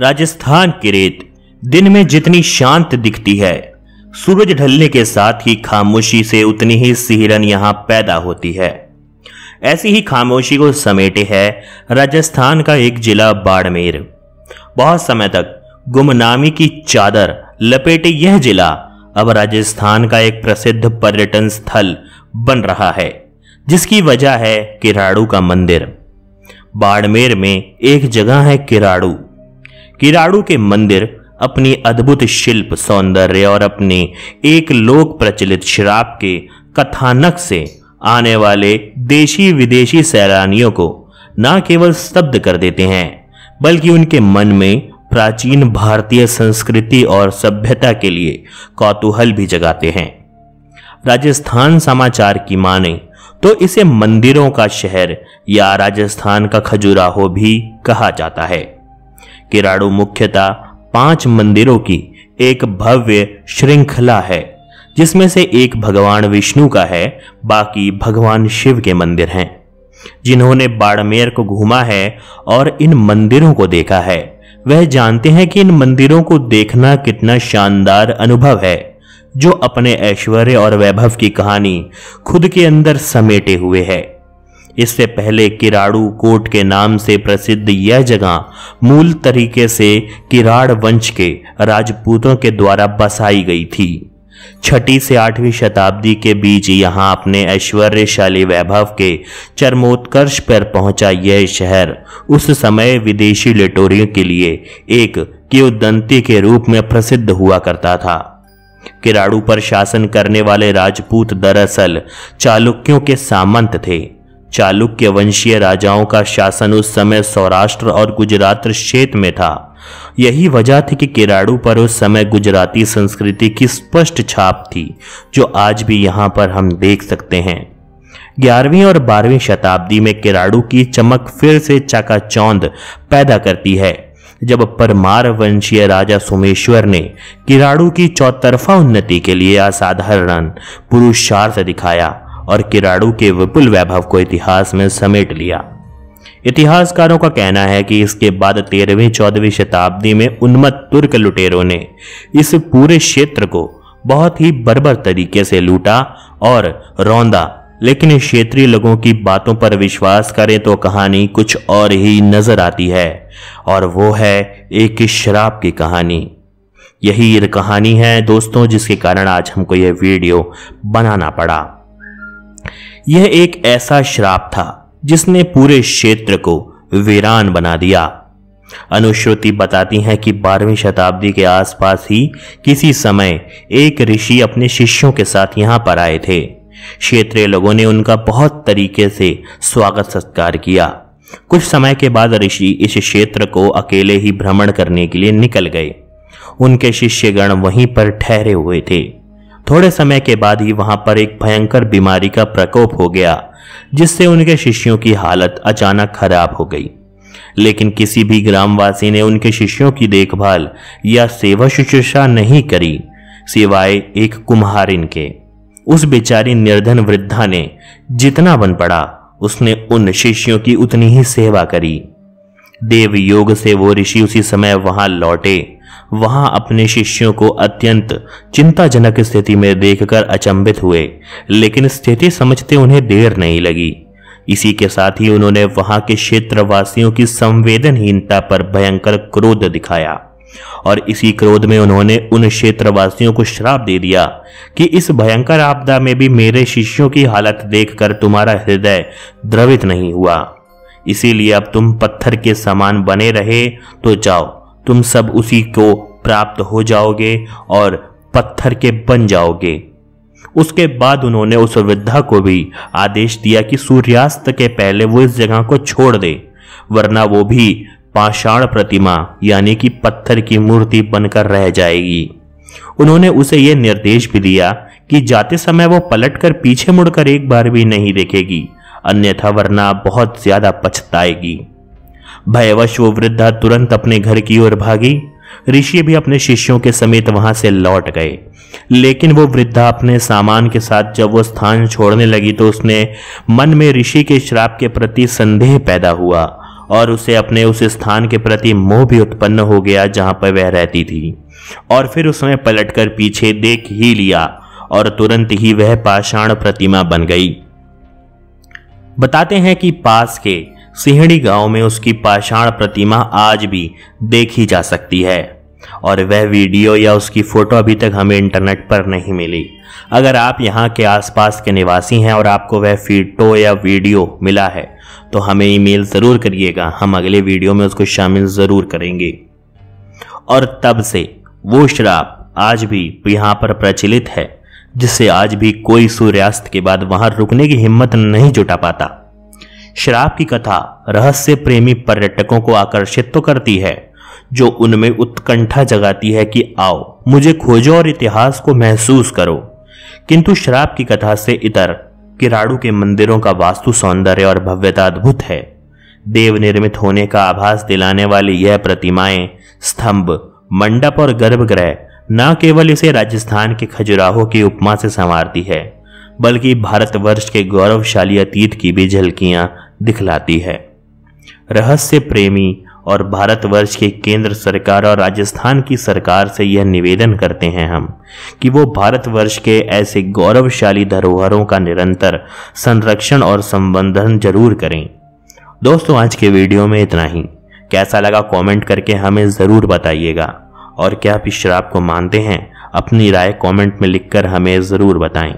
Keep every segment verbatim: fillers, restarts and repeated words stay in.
राजस्थान की रेत दिन में जितनी शांत दिखती है, सूरज ढलने के साथ ही खामोशी से उतनी ही सिहरन यहाँ पैदा होती है। ऐसी ही खामोशी को समेटे है राजस्थान का एक जिला बाड़मेर। बहुत समय तक गुमनामी की चादर लपेटे यह जिला अब राजस्थान का एक प्रसिद्ध पर्यटन स्थल बन रहा है, जिसकी वजह है किराड़ू का मंदिर। बाड़मेर में एक जगह है किराड़ू। किराड़ू के मंदिर अपनी अद्भुत शिल्प सौंदर्य और अपने एक लोक प्रचलित शराब के कथानक से आने वाले देशी विदेशी सैलानियों को न केवल स्तब्ध कर देते हैं, बल्कि उनके मन में प्राचीन भारतीय संस्कृति और सभ्यता के लिए कौतूहल भी जगाते हैं। राजस्थान समाचार की माने तो इसे मंदिरों का शहर या राजस्थान का खजुराहो भी कहा जाता है। किराड़ू मुख्यतः पांच मंदिरों की एक भव्य श्रृंखला है, जिसमें से एक भगवान विष्णु का है, बाकी भगवान शिव के मंदिर हैं। जिन्होंने बाड़मेर को घूमा है और इन मंदिरों को देखा है, वह जानते हैं कि इन मंदिरों को देखना कितना शानदार अनुभव है, जो अपने ऐश्वर्य और वैभव की कहानी खुद के अंदर समेटे हुए है। इससे पहले किराड़ू कोट के नाम से प्रसिद्ध यह जगह मूल तरीके से किराड़ वंश के राजपूतों के द्वारा बसाई गई थी। छठी से आठवीं शताब्दी के बीच यहाँ अपने ऐश्वर्यशाली वैभव के चरमोत्कर्ष पर पहुंचा यह शहर उस समय विदेशी लुटेरों के लिए एक किंवदंती के रूप में प्रसिद्ध हुआ करता था। किराड़ू पर शासन करने वाले राजपूत दरअसल चालुक्यों के सामंत थे। चालुक्य वंशीय राजाओं का शासन उस समय सौराष्ट्र और गुजरात क्षेत्र में था। यही वजह थी कि किराड़ू पर उस समय गुजराती संस्कृति की स्पष्ट छाप थी, जो आज भी यहाँ पर हम देख सकते हैं। ग्यारहवीं और बारहवीं शताब्दी में किराड़ू की चमक फिर से चकाचौंध पैदा करती है, जब परमार वंशीय राजा सोमेश्वर ने किराड़ू की चौतरफा उन्नति के लिए असाधारण पुरुषार्थ दिखाया और किराड़ू के विपुल वैभव को इतिहास में समेट लिया। इतिहासकारों का कहना है कि इसके बाद तेरहवीं चौदहवीं शताब्दी में उन्मत्त तुर्क लुटेरों ने इस पूरे क्षेत्र को बहुत ही बर्बर तरीके से लूटा और रौंदा, लेकिन क्षेत्रीय लोगों की बातों पर विश्वास करें तो कहानी कुछ और ही नजर आती है, और वो है एक शराब की कहानी। यही ये कहानी है दोस्तों, जिसके कारण आज हमको यह वीडियो बनाना पड़ा। यह एक ऐसा श्राप था जिसने पूरे क्षेत्र को वीरान बना दिया। अनुश्रुति बताती है कि बारहवीं शताब्दी के आसपास ही किसी समय एक ऋषि अपने शिष्यों के साथ यहाँ पर आए थे। क्षेत्रीय लोगों ने उनका बहुत तरीके से स्वागत सत्कार किया। कुछ समय के बाद ऋषि इस क्षेत्र को अकेले ही भ्रमण करने के लिए निकल गए। उनके शिष्यगण वहीं पर ठहरे हुए थे। थोड़े समय के बाद ही वहां पर एक भयंकर बीमारी का प्रकोप हो गया, जिससे उनके शिष्यों की हालत अचानक खराब हो गई। लेकिन किसी भी ग्रामवासी ने उनके शिष्यों की देखभाल या सेवा शुश्रूषा नहीं करी, सिवाय एक कुम्हारिन के। उस बेचारी निर्धन वृद्धा ने जितना बन पड़ा उसने उन शिष्यों की उतनी ही सेवा करी। देव योग से वो ऋषि उसी समय वहां लौटे। वहां अपने शिष्यों को अत्यंत चिंताजनक स्थिति में देखकर अचंभित हुए, लेकिन स्थिति समझते उन्हें देर नहीं लगी। इसी के साथ ही उन्होंने वहां के क्षेत्रवासियों की संवेदनहीनता पर भयंकर क्रोध दिखाया, और इसी क्रोध में उन्होंने उन क्षेत्रवासियों को श्राप दे दिया कि इस भयंकर आपदा में भी मेरे शिष्यों की हालत देखकर तुम्हारा हृदय द्रवित नहीं हुआ, इसीलिए अब तुम पत्थर के समान बने रहे, तो जाओ तुम सब उसी को प्राप्त हो जाओगे और पत्थर के बन जाओगे। उसके बाद उन्होंने उस वृद्धा को भी आदेश दिया कि सूर्यास्त के पहले वो इस जगह को छोड़ दे, वरना वो भी पाषाण प्रतिमा यानी कि पत्थर की मूर्ति बनकर रह जाएगी। उन्होंने उसे यह निर्देश भी दिया कि जाते समय वो पलटकर पीछे मुड़कर एक बार भी नहीं देखेगी, अन्यथा वरना बहुत ज्यादा पछताएगी। भयवश वो वृद्धा तुरंत अपने घर की ओर भागी। ऋषि भी अपने शिष्यों के समेत वहां से लौट गए, लेकिन वो वृद्धा अपने सामान के साथ जब वो स्थान छोड़ने लगी तो उसने मन में ऋषि के श्राप के प्रति संदेह पैदा हुआ और उसे अपने उस स्थान के प्रति मोह भी उत्पन्न हो गया जहां पर वह रहती थी। और फिर उसने पलटकर पीछे देख ही लिया और तुरंत ही वह पाषाण प्रतिमा बन गई। बताते हैं कि पास के सिहड़ी गांव में उसकी पाषाण प्रतिमा आज भी देखी जा सकती है और वह वीडियो या उसकी फोटो अभी तक हमें इंटरनेट पर नहीं मिली। अगर आप यहाँ के आसपास के निवासी हैं और आपको वह फोटो या वीडियो मिला है तो हमें ईमेल ज़रूर करिएगा, हम अगले वीडियो में उसको शामिल ज़रूर करेंगे। और तब से वो शराब आज भी यहाँ पर प्रचलित है जिससे आज भी कोई सूर्यास्त के बाद वहाँ रुकने की हिम्मत नहीं जुटा पाता। शराब की कथा रहस्य प्रेमी पर्यटकों को आकर्षित तो करती है जो उनमें उत्कंठा जगाती है कि आओ मुझे खोजो और इतिहास को महसूस करो, किंतु शराब की कथा से इतर किराड़ू के मंदिरों का वास्तु सौंदर्य और भव्यता अद्भुत है। देव निर्मित होने का आभास दिलाने वाली यह प्रतिमाएं, स्तंभ, मंडप और गर्भगृह न केवल इसे राजस्थान के खजुराहो की उपमा से संवारती है बल्कि भारतवर्ष के गौरवशाली अतीत की भी झलकियां दिखलाती है। रहस्य प्रेमी और भारतवर्ष के केंद्र सरकार और राजस्थान की सरकार से यह निवेदन करते हैं हम कि वो भारतवर्ष के ऐसे गौरवशाली धरोहरों का निरंतर संरक्षण और संवर्धन जरूर करें। दोस्तों, आज के वीडियो में इतना ही। कैसा लगा कमेंट करके हमें ज़रूर बताइएगा। और क्या आप इस शराब को मानते हैं? अपनी राय कमेंट में लिखकर हमें ज़रूर बताएं।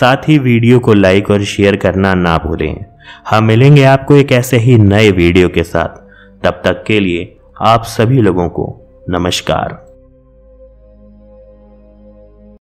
साथ ही वीडियो को लाइक और शेयर करना ना भूलें। हम मिलेंगे आपको एक ऐसे ही नए वीडियो के साथ। तब तक के लिए आप सभी लोगों को नमस्कार।